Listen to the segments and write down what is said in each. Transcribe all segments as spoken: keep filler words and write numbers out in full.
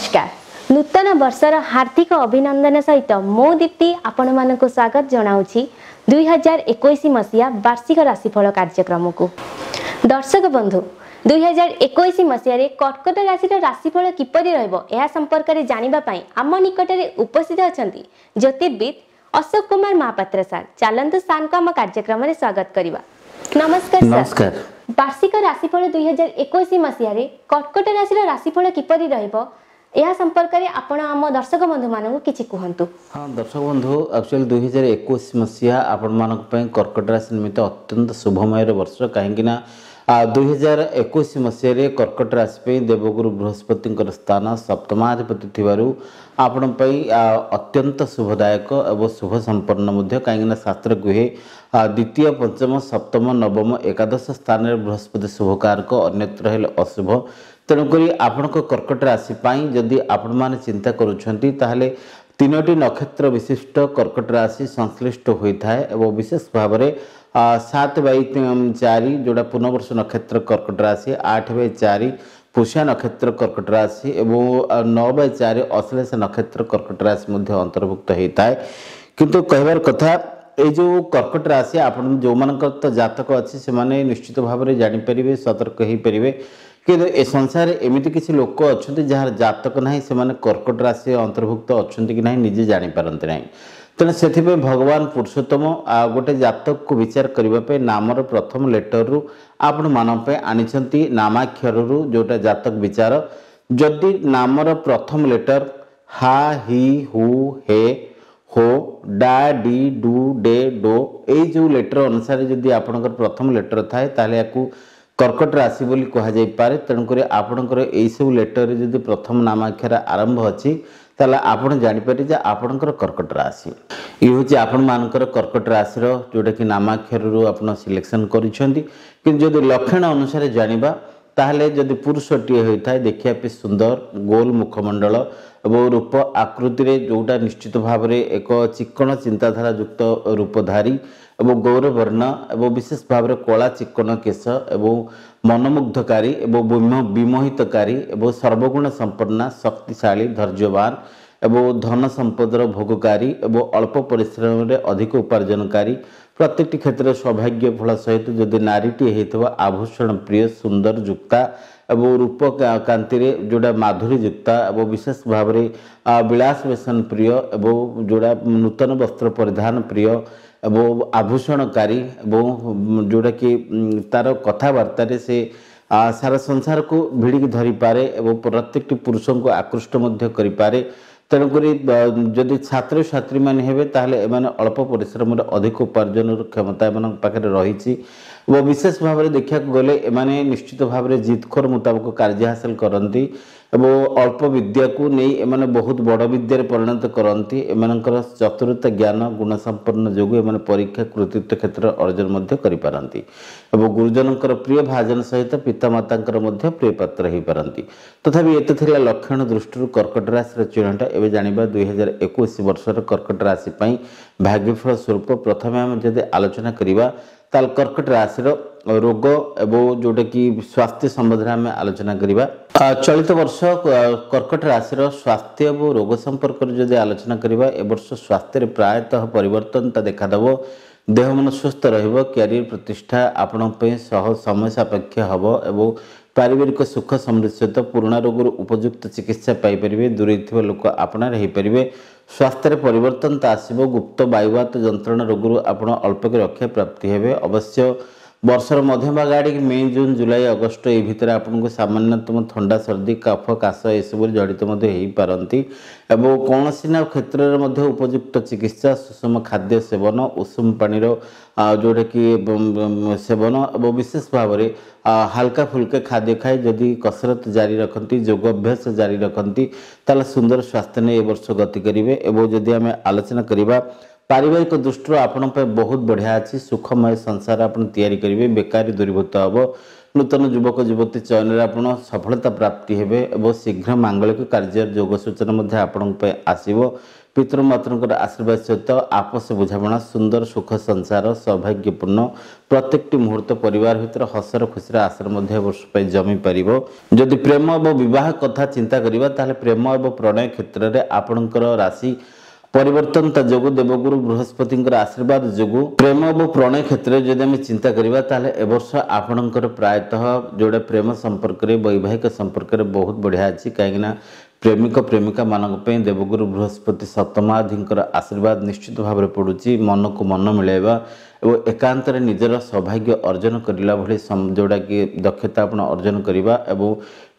नमस्कार नूतन वर्षर हार्दिक अभिनंदन सहित मो दीप्ति आपण मानक स्वागत जनाउछि दो हज़ार इक्कीस मसीहा वार्षिक राशिफल कार्यक्रम को। दर्शक बंधु दो हज़ार इक्कीस मसीह कर्कट राशि राशिफल किपरि रहइबो एहा संपर्क रे जानिबा पई आम निकट रे उपस्थित अछंती ज्योतिर्विद अशोक कुमार महापात्र सर। चलंतु सान को आम कार्यक्रम रे स्वागत करबा। नमस्कार नमस्कार। वार्षिक राशिफल दो हज़ार इक्कीस मसीह कर्कट राशि राशिफल किपरि रहइबो एहा संपर्क रे आपण आम दर्शक बंधु मानन किछि कहंतु। हां दर्शक बंधु एक्चुअली दो हज़ार इक्कीस मसीह आपण मानक पय कर्कट राशि निमित्त अत्यंत शुभमय वर्ष काहेकि ना दो हज़ार इक्कीस मसीह रे कर्कट राशि पे देवगुरु बृहस्पति को स्थान सप्तमाधिपति थिबारु आपण पय अत्यंत शुभदायक एवं शुभ संपन्न मध्य काहेकि ना शास्त्र गुहे द्वितीय पंचम सप्तम नवम एकादश स्थान में बृहस्पति शुभकारक अन्यत्र हेले अशुभ। तेणुकरी आपण कर्कट राशि जदि आपण माने चिंता करूछंती ताहले तीनोटी नक्षत्र विशिष्ट कर्कट राशि संश्लिष्ट होता है और विशेष भाव में सात बाई चार जोड़ा पुनर्वस नक्षत्र कर्कट राशि आठ बाई चार पुष्या नक्षत्र कर्कट राशि और नौ बाई चार अश्लेष नक्षत्र कर्कट राशि अंतर्भुक्त होता है। किंतु कहबार कथा ये जो कर्कट राशि आप जो मान तो जातक अच्छे से माने निश्चित भाव में जानीपर सतर्क हो पारे किंतु ए संसार एमती किसी लोक अच्छा जहाँ जातक ना से कर्कट राशि अंतर्भुक्त अच्छा कि ना निजे जानीपारती ना तेना से भगवान पुरुषोत्तम गोटे जातक को विचार करने नामर प्रथम लेटर रु आपण मानप आनी नामाक्षर रु जोटा जातक विचार जदि नामर प्रथम लेटर हा हि हु हे हो डा डी डू डे डो ये जो लेटर अनुसार जदि आपण प्रथम लेटर थाए ताले याकू कर्कट राशि बोली कहुई पारे। तेणुक आपणकर यही सब लेटर जो प्रथम नामाक्षर आरंभ अच्छी ताला आपण जानीपारे जे आपणकर कर्कट राशि ये हूँ आपण मानकर कर्कट राशि जोटा कि नामाक्षर रु आप सिलेक्शन कर लक्षण अनुसार जानिबा ताहले जदि पुरुषटीए होता है देखिए सुंदर गोल मुखमंडल और रूप आकृति रे जोटा निश्चित भाव में एक चिकन चिंताधारा युक्त रूपधारी और गौरवर्ण और विशेष भाव में कला चिकन केश और मनमुग्धकारी और विमोहितकारी और सर्वगुण संपन्ना शक्तिशाली धैर्यवान और धन संपदर भोगकारी और अल्प परिश्रम में अधिक उपार्जनकारी प्रत्येक क्षेत्र सौभाग्य फल सहित जदि नारीटी होता आभूषण प्रिय सुंदर युक्ता और रूप कांति जोड़ा माधुरी युक्ता और विशेष भाव में विलास व्यसन प्रिय और जोड़ा नूतन वस्त्र परिधान प्रिय और आभूषणकारी जोड़ा कि तार कथबार्ता से सारा संसार को भिड़िक धरी पारे और प्रत्येक पुरुषों को आकृष्ट करि पारे। तेणुकरी जदि छात्र छात्री मैंने हे ताहले एमाने अल्प परिश्रम अधिक उपार्जन क्षमता एम पाखे रही विशेष भाव में देखा गले एमाने निश्चित भाव में जितखोर मुताबक कार्य हासिल करती अल्प विद्या को नहीं एमाने बहुत बड़ विद्यार परिणत करती चतुरता ज्ञान गुण संपन्न जो एमाने परीक्षा कृतित्व क्षेत्र अर्जन करपारती गुरुजन प्रिय भाजन सहित पितामाता प्रिय पात्र हो पारती। तथा ये लक्षण दृष्टि कर्कट राशि चिन्हटा एवं जाना दुई हजार इक्कीस वर्षर कर्कट राशि भाग्यफल स्वरूप प्रथम आम जब आलोचना करवा कर्कट राशि रोग एवं जोटा कि स्वास्थ्य संबंध में आम आलोचना करवा। चलित वर्ष कर्कट राशि स्वास्थ्य और रोग संपर्क जब आलोचना करवा वर्ष स्वास्थ्य प्रायतः परिवर्तनता देखादेव देह मन स्वस्थ रहिबो कैरियर प्रतिष्ठा आपण पे समय सापेक्ष हब एवं पारिवारिक सुख समृद्धि पुराणा रोग उपयुक्त चिकित्सा पाइपर दूरे थोड़ा लोक आपणार हो पारे स्वास्थ्य परिवर्तनता आसो गुप्त वायुवात जंत्रणा रोग आप अल्पक रक्षा प्राप्ति हे। अवश्य वर्षर मध्यम भाग आड़ मे जून जुलाई अगस्ट ये भितर आपको सामान्यतम ठंडा सर्दी काफ काश एसबू जड़ित पारती और कौन सा क्षेत्र में उपयुक्त चिकित्सा सुषम खाद्य सेवन उषुम पानी जोटा कि सेवन और विशेष भाव में हल्का फुल्का खाद्य खाए जदि कसरत जारी रखती योग अभ्यास जारी रखती ताला सुंदर स्वास्थ्य ने वर्ष गति करेंगे। और जदि आम आलोचना करवा पारिवारिक दृष्टि आपण बहुत बढ़िया अच्छी सुखमय संसार आप करेंगे बेकारी दूरीभूत हम नूतन युवक युवती चयन में आपड़ सफलता प्राप्ति हे और शीघ्र मांगलिक कार्य योग सूचना आसव पितृमातृ आशीर्वाद सहित आपस बुझाणा सुंदर सुख संसार सौभाग्यपूर्ण प्रत्येक मुहूर्त परिवार भितर हसर खुशी आश्रय वर्ष जमी पार। जदि प्रेम और बहुत कथा चिंता करवा प्रेम और प्रणय क्षेत्र में आपणकर राशि परिवर्तनता जो देवगुरु बृहस्पति आशीर्वाद जो प्रेम और प्रणय क्षेत्र में जब चिंता करवा एवर्ष आपणकर प्रायतः जोड़ा प्रेम संपर्क वैवाहिक संपर्क बहुत बढ़िया अच्छी कहीं प्रेमिक प्रेमिका मानी देवगुरु बृहस्पति सप्तमाधिकर आशीर्वाद निश्चित भाव में पड़ू मन को मन मिलवा और एकांत निजर सौभाग्य अर्जन करा भाई जोड़ा कि दक्षता आप अर्जन करवा और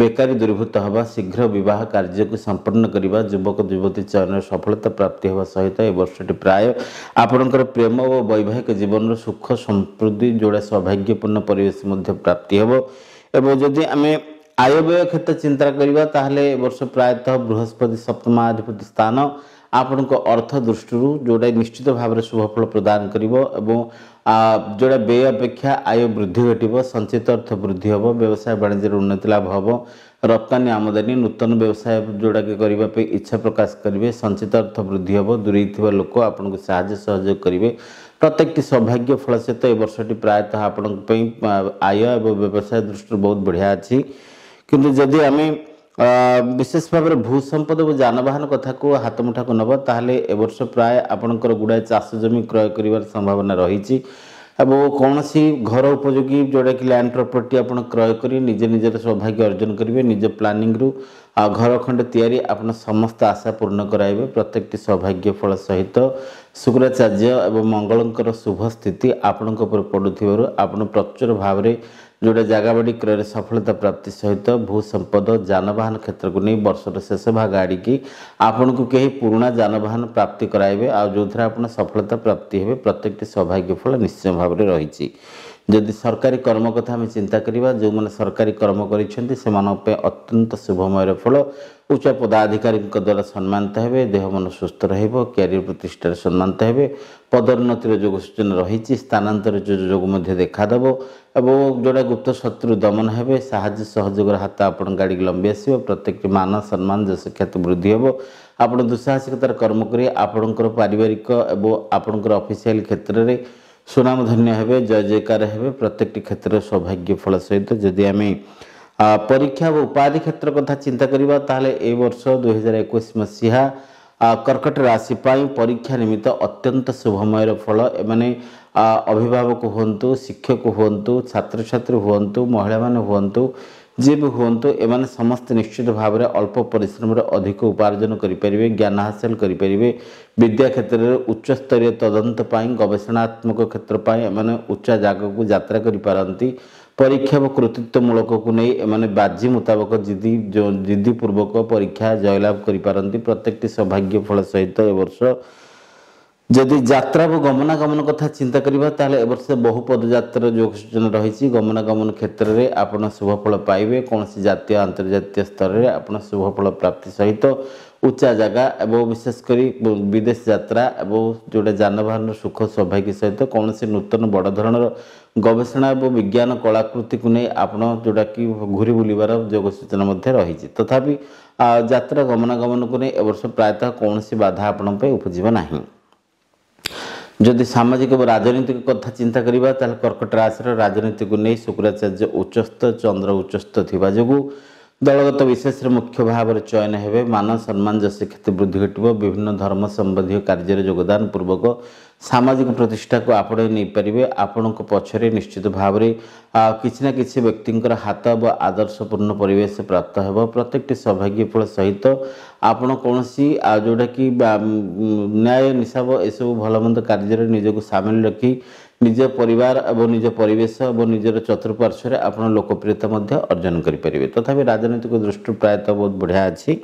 बेकारी दूरीभूत होगा शीघ्र बहुत कार्य को संपन्न करवा युवक युवती चयन सफलता प्राप्ति होगा सहित ए वर्षटी प्राय आपणकर प्रेम और वैवाहिक जीवन सुख समृद्धि जोड़ा सौभाग्यपूर्ण परिवेश प्राप्ति हो। जदि आम आय व्यय क्षेत्र चिंता करवा वर्ष प्रायतः बृहस्पति सप्तमाधिपति स्थान आपण को अर्थ दृष्टि जोड़ा निश्चित भाव में शुभफल प्रदान करिवो एवं जोड़ा व्यय अपेक्षा आय वृद्धि घटिवो संचित अर्थ वृद्धि होवो व्यवसाय वाणिज्य उन्नति लाभ होवो रप्तानी आमदानी नूतन व्यवसाय जोड़ा के इच्छा प्रकाश करेंगे संचित अर्थ वृद्धि होवो दूरे थिबा लोक आपनको सहायता सहयोग करेंगे प्रत्येक सौभाग्य फल सहित ए वर्षटी प्रायतः आपण आय और व्यवसाय दृष्टि बहुत बढ़िया अच्छी किंतु जदि आमे विशेष भाव में भू संपद और जानवाहन कथा को हाथ मुठा को नब ताहले ए वर्ष प्राय आपणकर गुड़ाए चाष जमी क्रय करिवार संभावना रही कौन सी घर उपयोगी जोड़ा कि लैंड प्रॉपर्टी आप क्रय कर निजे निजर सौभाग्य अर्जन करेंगे निज प्लानिंग रू घर खंड तैयारी आपन समस्त आशा पूर्ण कराइबे प्रत्येक सौभाग्य फल सहित शुक्राचार्य एवं मंगलंकर शुभ स्थिति आपण पड़ू आप प्रचुर भाव में जोड़ा जगाबाड़ी क्रय सफलता प्राप्ति सहित भू संपद जानवाहन क्षेत्र को नहीं वर्षर शेष भाग आड़की आपण को कहीं पुराना जानवाहन प्राप्ति कराइबे आ जो आप सफलता प्राप्ति हे प्रत्येक सौभाग्य फल निश्चय भाव में रही। जदि सरकारी कर्म कथा आम चिंता करवा जो मैंने सरकारी कर्म कर अत्यंत शुभमय फल उच्च पदाधिकारी द्वारा सम्मानित हे देह मन सुस्थ रैरियर प्रतिष्ठार सम्मानित हे पदोन्नतिर जो सूचना रही स्थानांतर जो देखादेव और जोड़ा गुप्त शत्रु दमन हे साहाय्य सहयोगर हाथ आपण गाड़ी लंबी आसो प्रत्येक मान सम्मान जश ख्याति वृद्धि हो आप दुस्साहसिकतार कर्म कर आपणकर पारिवारिक और आपणकर ऑफिशियल क्षेत्र में सुनाम धन्य हे जय जयकार हे प्रत्येक क्षेत्र सौभाग्य फल सहित। जदि आम परीक्षा और उपाधि क्षेत्र कथा चिंता करवा वर्ष दुई हजार एक मसीहा कर्कट राशि परीक्षा निमित्त अत्यंत शुभमय फल एमाने अभिभावक हूँ शिक्षक हूँ छात्र छात्री हूँ महिला मान हूँ जी भी हूँ एमाने समस्त निश्चित भाव में अल्प परिश्रम अधिक उपार्जन करेंगे ज्ञान हासिल करेंगे विद्या क्षेत्र में उच्च स्तरीय तदंत गवेषणात्मक क्षेत्र एमाने उच्चा जगह को यात्रा करें परीक्षा व कृतित्वमूलक को नहीं एमाने बाजी मुताबक जिदी जो जिदीपूर्वक परीक्षा जयलाभ करें प्रत्येक सौभाग्य फल सहित ए वर्ष। जदि यात्रा व गमनागमन कथा चिंता करवा एवर्ष बहु पदयात्रा जो सूचना रही गमनागमन क्षेत्र में आप शुभफल पाइबे कौन सी जातीय अंतर्जातीय स्तर में आप शुभफल प्राप्ति सहित उच्चा जगह और विशेषकर विदेश यात्रा और जोड़ा जानवाहन सुख सौभाग्य सहित कौन से नूतन बड़ धरणर गवेषणा और विज्ञान कलाकृति को नहीं आप जोड़ा कि घूरी बुलबार जो सूचना रही तथापि यात्रा गमनागमन को नहीं एवर्ष प्रायतः कौन सी बाधा आपण उपजीव नहीं। जदि सामाजिक और राजनीतिक कथा चिंता करवा कर्कट राशि राजनीति को नहीं शुक्राचार्य उच्चस्थ चंद्र उच्चस्थ थिबा जोगु दलगत विशेष मुख्य भाव में चयन हे मान सम्मान जश ख्याति वृद्धि घटो विभिन्न धर्म संबंधी कार्य योगदान पूर्वक सामाजिक प्रतिष्ठा को आप नहीं पारे आपण पछरे निश्चित भाव में किसी ना किसी व्यक्ति हाथ व आदर्शपूर्ण परिवेश प्राप्त हो प्रत्येक सौभाग्य फल सहित आपण कौन सी जोटा कि न्याय निशाब एसबू भलमंद कार्य निजक सामिल रखी निज परिवार और निज परिवेश और निजर चतुर्पार्श्वर आप लोकप्रियता अर्जन करेंगे तथापि राजनीतिक दृष्टि प्रायतः बहुत बढ़िया अच्छी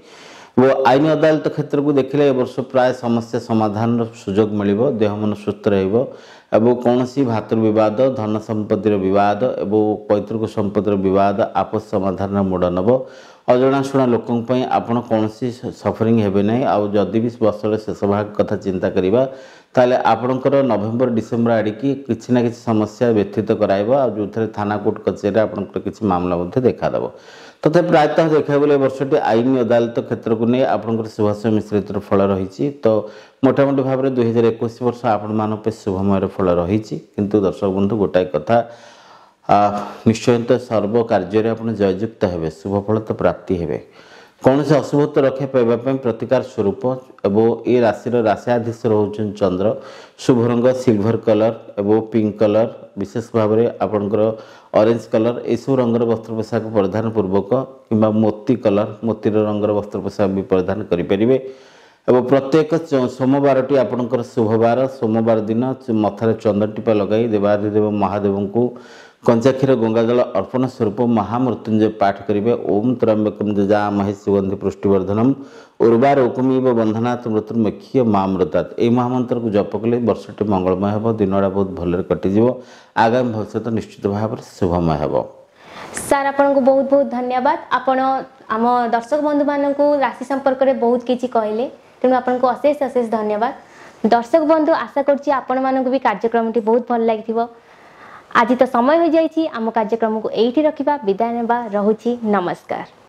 वो आईन अदालत क्षेत्र को देखने वर्ष प्राय समस्या समाधान सुजोग मिल देह मन सुस्थ रहा कौन सी भातृवाद धन संपत्तिर बद और पैतृक संपत्तिर बद आपस समाधान मोड़ नब अजणाशुणा लोकों आप कौन सी सफरिंग हे ना आदि भी वर्षर शेष भाग कथा चिंता करवा ताले आपणकर नवेम्बर डिसेम्बर आड़की किसी ना किसी समस्या व्यथित कराइब आ जो थाना कोर्ट कचेरी आपणकर किसी मामला देखादेव तथा प्रायतः देखा गले वर्षटी आईन अदालत क्षेत्र को नहीं आपंकर शुभाशय मिश्रित फल रही तो मोटामोटी भाव में दुई हजार एक वर्ष आपे शुभमय फल रही। किंतु दर्शक बंधु गोटाए कथा निश्चय सर्व कार्य आपड़ जययुक्त हे शुभफल तो प्राप्ति हे कौन से अशुभत्व रक्षा पाइबापी प्रतिकार स्वरूप एवं ये राशि राशिधीश रोचन चंद्र शुभ रंग सिल्भर कलर एवं पिंक कलर विशेष भाव में आपणकर ऑरेंज कलर यू रंगर वस्त्र पोशाक परिधान पूर्वक किंवा मोती कलर मोतीर रंगर वस्त्र पोशाक भी परिधान करें। एवं प्रत्येक सोमवार आपणकर शुभवार सोमवार दिन मथार चंदन टीपा लगे देवादिदेव महादेव को कंचा क्षीर गंगा जल अर्पण स्वरूप महामृत्युंजय पाठ करेंगे। ओम त्रम्बकम यजामहे सुगंधि पुष्टिवर्धनम उर्वारुकमिव बंधनात् मृत्युर्मुक्ष्य मामृतात् यह महामंत्र को जप कले वर्षटी मंगलमय होब दिनटा बहुत भलरे कटिजिव आगामी भविष्य निश्चित भाव में शुभमय होब। सार आपण को बहुत बहुत धन्यवाद। आपण आम दर्शक बंधु मान राशि संपर्क में बहुत किसी कहले तेणु आपण को अशेष अशेष धन्यवाद। दर्शक बंधु आशा करछि आपण मान को भी कार्यक्रम बहुत भल लागिथिबो। आज तो समय हो जाइए आम कार्यक्रम को एठी रखिबा विदाय नेबा रहुछि नमस्कार।